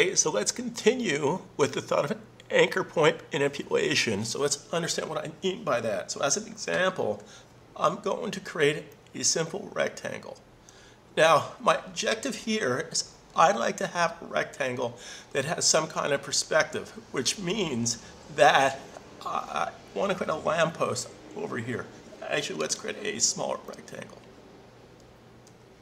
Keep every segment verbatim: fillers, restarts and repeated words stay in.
Okay, so let's continue with the thought of anchor point manipulation. So let's understand what I mean by that. So as an example, I'm going to create a simple rectangle. Now, my objective here is I'd like to have a rectangle that has some kind of perspective, which means that I want to create a lamppost over here. Actually, let's create a smaller rectangle.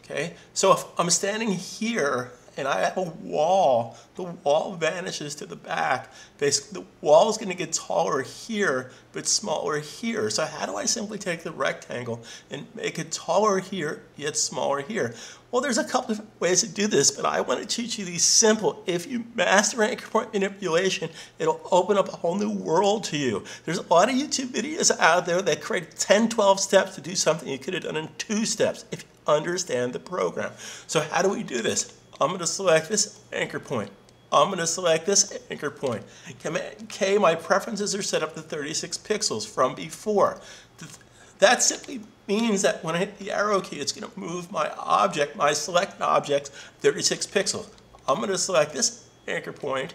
Okay, so if I'm standing here, and I have a wall, the wall vanishes to the back. Basically, the wall is going to get taller here, but smaller here. So how do I simply take the rectangle and make it taller here, yet smaller here? Well, there's a couple of ways to do this, but I want to teach you these simple. If you master anchor point manipulation, it'll open up a whole new world to you. There's a lot of YouTube videos out there that create ten, twelve steps to do something you could have done in two steps if you understand the program. So how do we do this? I'm going to select this anchor point. I'm going to select this anchor point. Command K, my preferences are set up to thirty-six pixels from before. That simply means that when I hit the arrow key, it's going to move my object, my selected object, thirty-six pixels. I'm going to select this anchor point,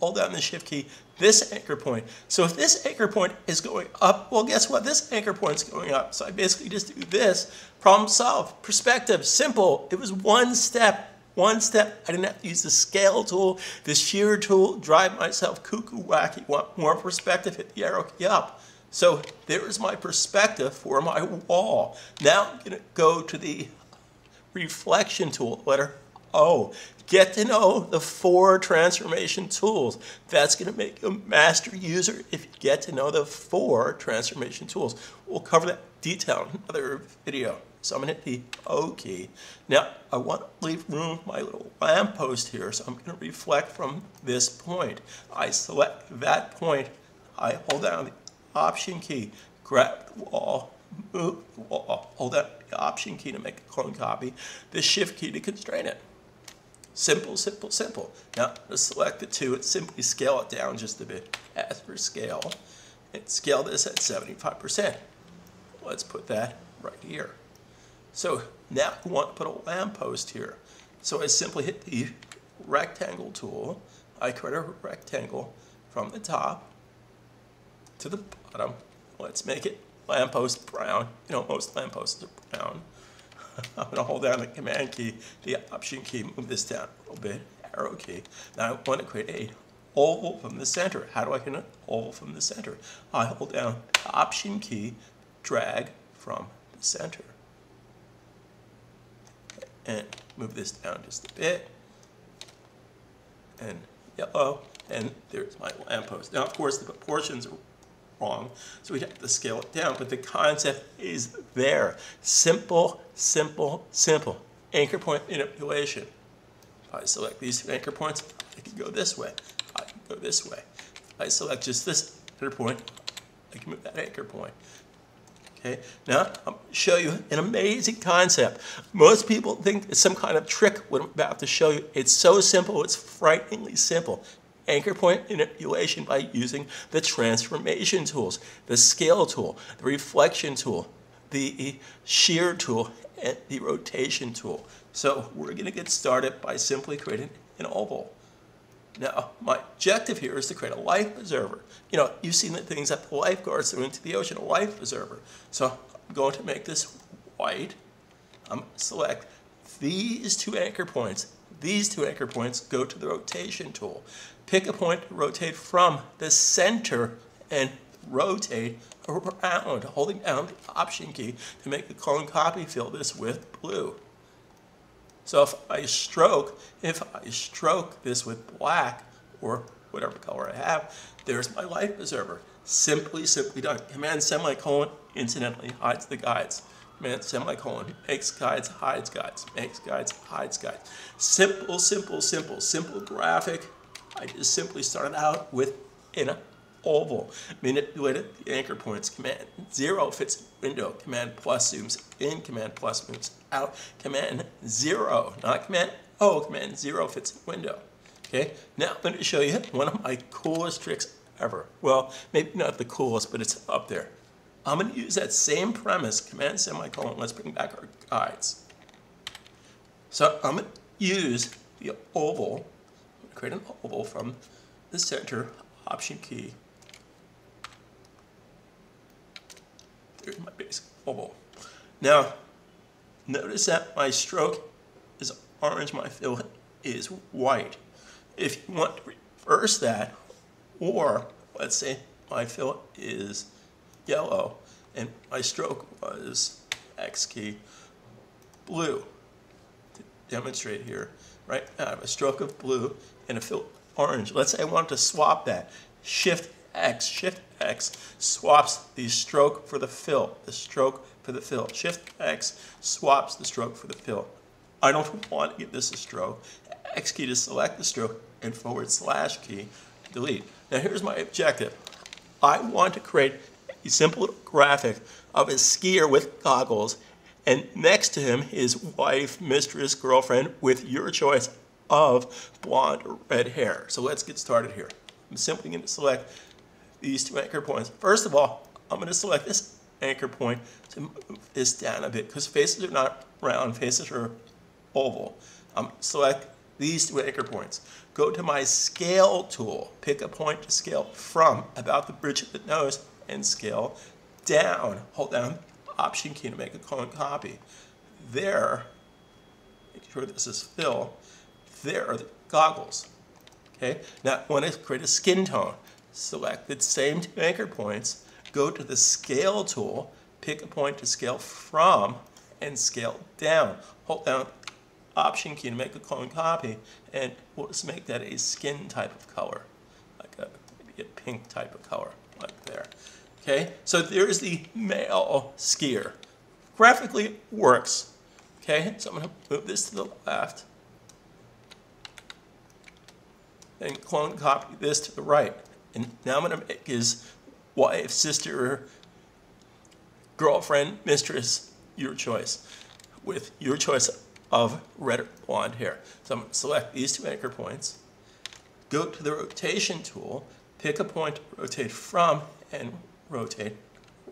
hold down the shift key, this anchor point. So if this anchor point is going up, well, guess what? This anchor point is going up. So I basically just do this. Problem solved. Perspective. Simple. It was one step. One step. I didn't have to use the scale tool, the shear tool, drive myself cuckoo wacky. Want more perspective? Hit the arrow key up. So there is my perspective for my wall. Now I'm going to go to the reflection tool, letter O. Get to know the four transformation tools. That's going to make you a master user if you get to know the four transformation tools. We'll cover that detail in another video. So I'm going to hit the O key. Now, I want to leave room for my little lamppost here, so I'm going to reflect from this point. I select that point. I hold down the Option key, grab the wall, move the wall, hold down the Option key to make a clone copy, the Shift key to constrain it. Simple, simple, simple. Now, to select the two, and simply scale it down just a bit. As for scale, and scale this at seventy-five percent. Let's put that right here. So now we want to put a lamppost here. So I simply hit the rectangle tool. I create a rectangle from the top to the bottom. Let's make it lamppost brown. You know, most lampposts are brown. I'm going to hold down the Command key, the Option key, move this down a little bit, arrow key. Now I want to create a oval from the center. How do I get an oval from the center? I hold down the Option key, drag from the center. And move this down just a bit. And yellow. And there's my lamppost. Now, of course, the proportions are wrong, so we have to scale it down, but the concept is there. Simple, simple, simple. Anchor point manipulation. If I select these two anchor points, I can go this way. I can go this way. If I select just this anchor point, I can move that anchor point. Okay, now I'll show you an amazing concept. Most people think it's some kind of trick what I'm about to show you. It's so simple, it's frighteningly simple. Anchor point manipulation by using the transformation tools, the scale tool, the reflection tool, the shear tool, and the rotation tool. So we're going to get started by simply creating an oval. Now, my objective here is to create a life preserver. You know, you've seen the things that the lifeguards throw into the ocean, a life preserver. So I'm going to make this white. I'm going to select these two anchor points. These two anchor points go to the rotation tool. Pick a point to rotate from the center and rotate around, holding down the Option key to make the clone copy. Fill this with blue. So if I stroke, if I stroke this with black or whatever color I have, there's my life preserver. Simply, simply done. Command semicolon incidentally hides the guides. Command semicolon makes guides, hides guides, makes guides, hides guides. Simple, simple, simple, simple graphic. I just simply started out with an oval, manipulated the anchor points. Command zero fits window, Command plus zooms in, Command plus moves out, Command zero, not Command O, Command zero fits window. Okay, now I'm going to show you one of my coolest tricks ever. Well, maybe not the coolest, but it's up there. I'm going to use that same premise, Command semicolon, let's bring back our guides. So I'm going to use the oval create an oval from the center, option key. There's my basic oval. Now, notice that my stroke is orange, my fill is white. If you want to reverse that, or let's say my fill is yellow and my stroke was X key blue, to demonstrate here, right? I have a stroke of blue and a fill orange. Let's say I want to swap that. Shift X, Shift X swaps the stroke for the fill, the stroke for the fill. Shift X swaps the stroke for the fill. I don't want to give this a stroke. X key to select the stroke and forward slash key to delete. Now here's my objective. I want to create a simple graphic of a skier with goggles, and next to him his wife, mistress, girlfriend, with your choice of blonde or red hair. So let's get started here. I'm simply going to select these two anchor points. First of all, I'm going to select this anchor point to move this down a bit, because faces are not round, faces are oval. I'm going to select these two anchor points. Go to my scale tool, pick a point to scale from about the bridge of the nose and scale down. Hold down option key to make a clone copy. There, make sure this is fill, there are the goggles. Okay, now I want to create a skin tone. Select the same two anchor points, go to the scale tool, pick a point to scale from and scale down. Hold down option key to make a clone copy, and we'll just make that a skin type of color, like a, maybe a pink type of color, like there. Okay, so there's the male skier. Graphically, it works. Okay, so I'm going to move this to the left, then clone copy this to the right. And now I'm going to make his wife, sister, girlfriend, mistress, your choice, with your choice of red or blonde hair. So I'm going to select these two anchor points, go to the rotation tool, pick a point to rotate from and rotate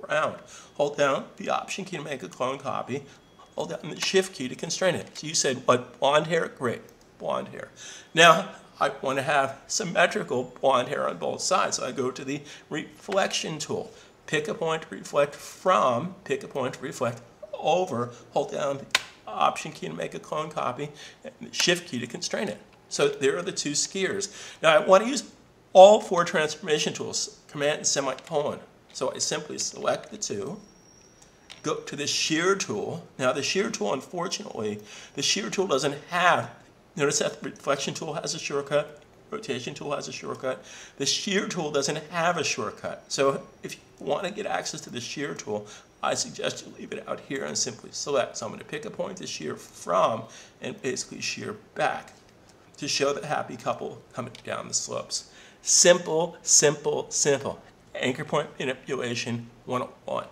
around. Hold down the option key to make a clone copy, hold down the shift key to constrain it. So you said, what, blonde hair? Great, blonde hair. Now I want to have symmetrical blonde hair on both sides, so I go to the reflection tool, pick a point to reflect from, pick a point to reflect over, hold down the option key to make a clone copy, and the shift key to constrain it. So there are the two skiers. Now I want to use all four transformation tools, command and semicolon. So I simply select the two, go to the shear tool. Now the shear tool, unfortunately, the shear tool doesn't have, notice that the reflection tool has a shortcut, rotation tool has a shortcut. The shear tool doesn't have a shortcut. So if you want to get access to the shear tool, I suggest you leave it out here and simply select. So I'm going to pick a point to shear from and basically shear back to show the happy couple coming down the slopes. Simple, simple, simple. Anchor point manipulation one oh one.